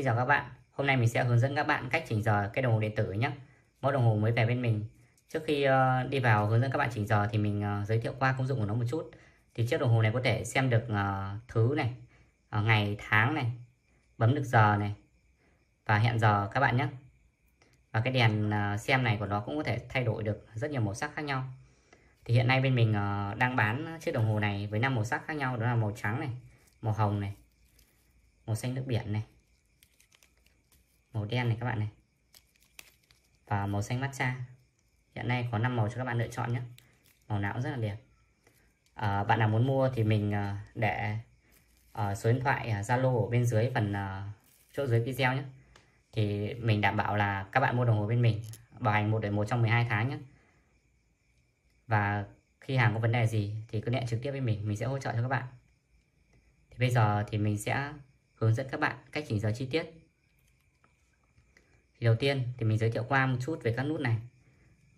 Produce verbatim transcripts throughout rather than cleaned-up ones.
Xin chào các bạn, hôm nay mình sẽ hướng dẫn các bạn cách chỉnh giờ cái đồng hồ điện tử nhé. Mẫu đồng hồ mới về bên mình. Trước khi đi vào hướng dẫn các bạn chỉnh giờ thì mình giới thiệu qua công dụng của nó một chút. Thì chiếc đồng hồ này có thể xem được thứ này, ngày, tháng này, bấm được giờ này và hẹn giờ các bạn nhé. Và cái đèn xem này của nó cũng có thể thay đổi được rất nhiều màu sắc khác nhau. Thì hiện nay bên mình đang bán chiếc đồng hồ này với năm màu sắc khác nhau, đó là màu trắng này, màu hồng này, màu xanh nước biển này, màu đen này các bạn này, và màu xanh matcha. Hiện nay có năm màu cho các bạn lựa chọn nhé. Màu nào cũng rất là đẹp. à, Bạn nào muốn mua thì mình để số điện thoại Zalo ở bên dưới phần chỗ dưới video nhé. Thì mình đảm bảo là các bạn mua đồng hồ bên mình bảo hành một đến một trong mười hai tháng nhé. Và khi hàng có vấn đề gì thì cứ liên hệ trực tiếp với mình, mình sẽ hỗ trợ cho các bạn. Thì bây giờ thì mình sẽ hướng dẫn các bạn cách chỉnh giờ chi tiết. Thì đầu tiên thì mình giới thiệu qua một chút về các nút này.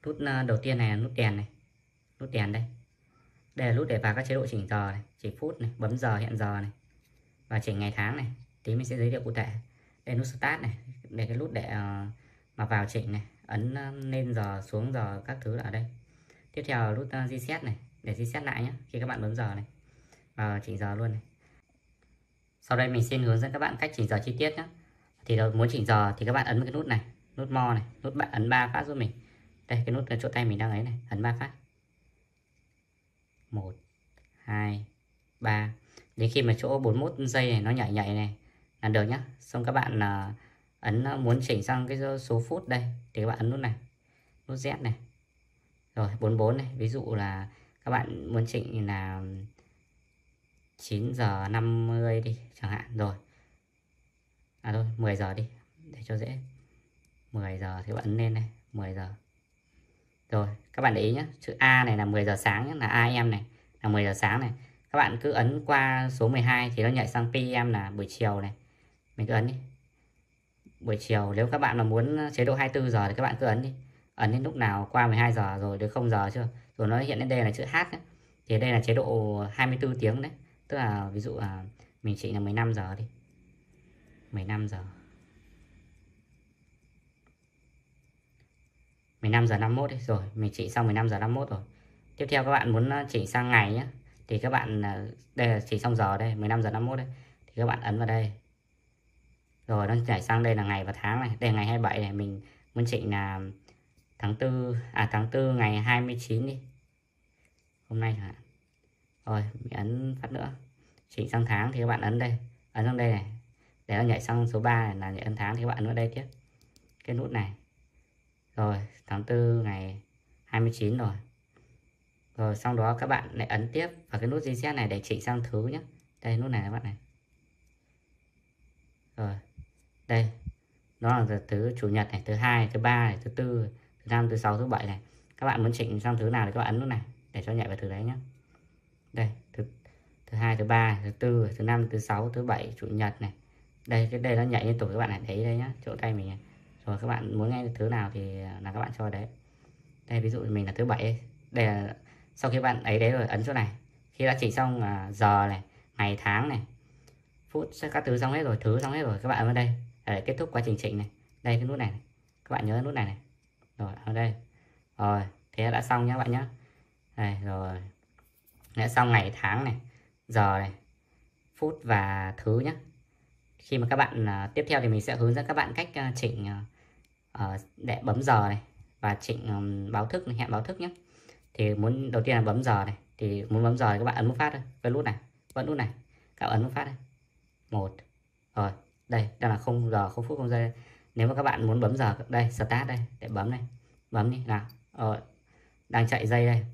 Nút đầu tiên này là nút đèn này. Nút đèn đây. Đây là nút để vào các chế độ chỉnh giờ này, chỉnh phút này, bấm giờ, hẹn giờ này và chỉnh ngày tháng này. Tí mình sẽ giới thiệu cụ thể. Đây là nút start này, để cái nút để mà vào chỉnh này, ấn lên giờ, xuống giờ các thứ là ở đây. Tiếp theo là nút reset này, để reset lại nhé khi các bạn bấm giờ này. Và chỉnh giờ luôn này. Sau đây mình xin hướng dẫn các bạn cách chỉnh giờ chi tiết nhé. Thì muốn chỉnh giờ thì các bạn ấn cái nút này, nút more này, nút bạn ấn ba phát giúp mình. Đây cái nút cái chỗ tay mình đang ấy này, ấn ba phát. một hai ba. Đến khi mà chỗ bốn mươi mốt giây này nó nhảy nhảy này là được nhá. Xong các bạn uh, ấn muốn chỉnh sang cái số phút đây thì các bạn ấn nút này, nút Z này. Rồi bốn mươi bốn này, ví dụ là các bạn muốn chỉnh là chín giờ năm mươi đi chẳng hạn rồi. À thôi, mười giờ đi, để cho dễ. Mười giờ thì các bạn ấn lên đây, mười giờ. Rồi, các bạn để ý nhé, chữ A này là mười giờ sáng nhé, là a em này, là mười giờ sáng này. Các bạn cứ ấn qua số mười hai thì nó nhảy sang pê em là buổi chiều này. Mình cứ ấn đi. Buổi chiều, nếu các bạn mà muốn chế độ hai mươi tư giờ thì các bạn cứ ấn đi. Ấn đến lúc nào qua mười hai giờ rồi, được không giờ chưa? Rồi nó hiện lên đây là chữ H nhé. Thì đây là chế độ hai mươi tư tiếng đấy. Tức là ví dụ là mình chỉnh là mười lăm giờ đi. mười lăm giờ. mười lăm giờ năm mươi mốt đấy, rồi mình chỉnh xong mười lăm giờ năm mươi mốt rồi. Tiếp theo các bạn muốn chỉnh sang ngày nhé, thì các bạn đây là chỉnh xong giờ đây, mười lăm giờ năm mươi mốt đấy. Thì các bạn ấn vào đây. Rồi nó nhảy sang đây là ngày và tháng này, đây là ngày hai mươi bảy này, mình muốn chỉnh là tháng tư à tháng tư ngày hai mươi chín đi. Hôm nay hả? Rồi, mình ấn phát nữa. Chỉnh sang tháng thì các bạn ấn đây, ấn sang đây này. Để nó nhảy sang số ba này là nhảy ấn tháng thì các bạn ấn vào đây tiếp. Cái nút này. Rồi, tháng tư ngày hai mươi chín rồi. Rồi sau đó các bạn lại ấn tiếp vào cái nút reset này để chỉnh sang thứ nhé. Đây nút này các bạn này. Rồi. Đây. Nó là thứ chủ nhật này, thứ hai, thứ ba này, thứ tư, thứ năm, thứ sáu, thứ bảy này. Các bạn muốn chỉnh sang thứ nào thì các bạn ấn nút này để cho nhảy vào thứ đấy nhé. Đây, thứ thứ hai, thứ ba, thứ tư, thứ năm, thứ sáu, thứ bảy, chủ nhật này. Đây cái đây nó nhảy liên tục các bạn này, thấy đây nhá, chỗ tay mình này. Rồi các bạn muốn nghe thứ nào thì là các bạn cho đấy. Đây ví dụ mình là thứ bảy. Đây là sau khi bạn ấy đấy rồi ấn chỗ này. Khi đã chỉnh xong giờ này, ngày tháng này, phút các thứ xong hết rồi, thứ xong hết rồi các bạn ở đây để kết thúc quá trình chỉnh này. Đây cái nút này, này. Các bạn nhớ nút này này. Rồi ở đây. Rồi, thế đã xong nhá các bạn nhá. Đây rồi. Đã xong ngày tháng này, giờ này, phút và thứ nhá. Khi mà các bạn uh, tiếp theo thì mình sẽ hướng dẫn các bạn cách uh, chỉnh uh, uh, để bấm giờ này và chỉnh um, báo thức, hẹn báo thức nhé. Thì muốn đầu tiên là bấm giờ này, thì muốn bấm giờ thì các bạn ấn nút phát thôi, cái nút này, vẫn nút này, các bạn ấn nút phát đây. Một, rồi đây, đây là không giờ, không phút, không giây. Đây. Nếu mà các bạn muốn bấm giờ đây, start đây, để bấm này, bấm đi nào, rồi đang chạy dây đây,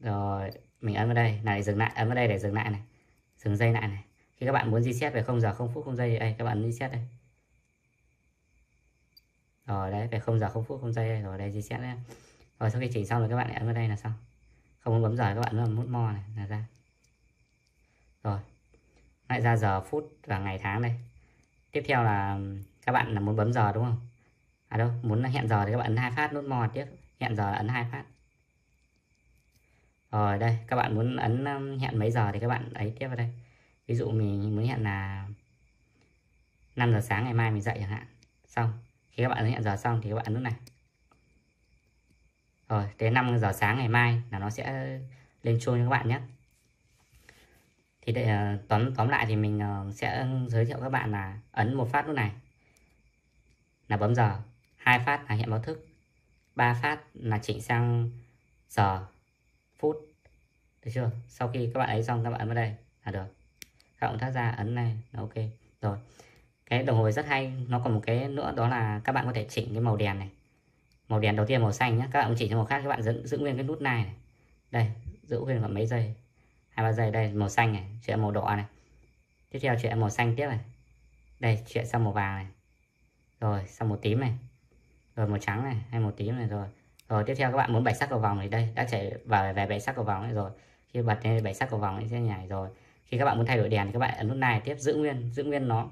rồi mình ấn vào đây, này dừng lại, ấn vào đây để dừng lại này, dừng dây lại này. Khi các bạn muốn reset về không giờ không phút không giây đây, các bạn reset đây. Rồi đấy, về không giờ không phút không giây đây, rồi đây reset đấy. Rồi sau khi chỉnh xong rồi các bạn lại ấn vào đây là xong. Không muốn bấm giờ các bạn ấn nút more này là ra. Rồi. Lại ra giờ phút và ngày tháng đây. Tiếp theo là các bạn là muốn bấm giờ đúng không? À đâu, muốn hẹn giờ thì các bạn ấn hai phát nút more tiếp, hẹn giờ ấn hai phát. Rồi đây, các bạn muốn ấn hẹn mấy giờ thì các bạn ấy tiếp vào đây. Ví dụ mình muốn hẹn là năm giờ sáng ngày mai mình dậy chẳng hạn. Xong khi các bạn ấn hẹn giờ xong thì các bạn ấn nút này. Rồi đến năm giờ sáng ngày mai là nó sẽ lên chuông cho các bạn nhé. Thì để tóm, tóm lại thì mình sẽ giới thiệu các bạn là ấn một phát nút này là bấm giờ, hai phát là hiện báo thức, ba phát là chỉnh sang giờ phút, được chưa? Sau khi các bạn ấy xong các bạn ấn vào đây là được. Các bạn thắt ra ấn này là ok rồi. Cái đồng hồ rất hay, nó còn một cái nữa đó là các bạn có thể chỉnh cái màu đèn này. Màu đèn đầu tiên màu xanh nhé, các bạn cũng chỉnh cho màu khác, các bạn giữ, giữ nguyên cái nút này, này. Đây, giữ nguyên khoảng mấy giây, hai ba giây. Đây màu xanh này, chuyển màu đỏ này, tiếp theo chuyển màu xanh tiếp này, đây chuyển sang màu vàng này, rồi sang màu tím này, rồi màu trắng này, hay màu tím này rồi. Rồi tiếp theo các bạn muốn bảy sắc cầu vòng thì đây đã chạy vào về bảy sắc cầu vòng ấy rồi. Khi bật lên bảy sắc cầu vòng ấy sẽ nhảy rồi. Khi các bạn muốn thay đổi đèn thì các bạn ấn nút này tiếp, giữ nguyên, giữ nguyên nó.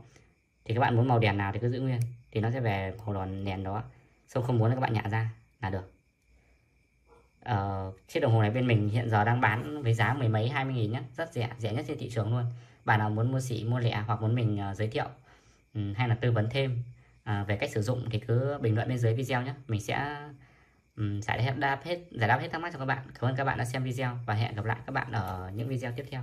Thì các bạn muốn màu đèn nào thì cứ giữ nguyên thì nó sẽ về màu đòn đèn đó. Xong không muốn là các bạn nhả ra là được. Ờ, chiếc đồng hồ này bên mình hiện giờ đang bán với giá mười mấy hai mươi nghìn nhé, rất rẻ, rẻ nhất trên thị trường luôn. Bạn nào muốn mua xỉ mua lẻ hoặc muốn mình uh, giới thiệu um, hay là tư vấn thêm uh, về cách sử dụng thì cứ bình luận bên dưới video nhé. Mình sẽ um, giải đáp hết giải đáp hết thắc mắc cho các bạn. Cảm ơn các bạn đã xem video và hẹn gặp lại các bạn ở những video tiếp theo.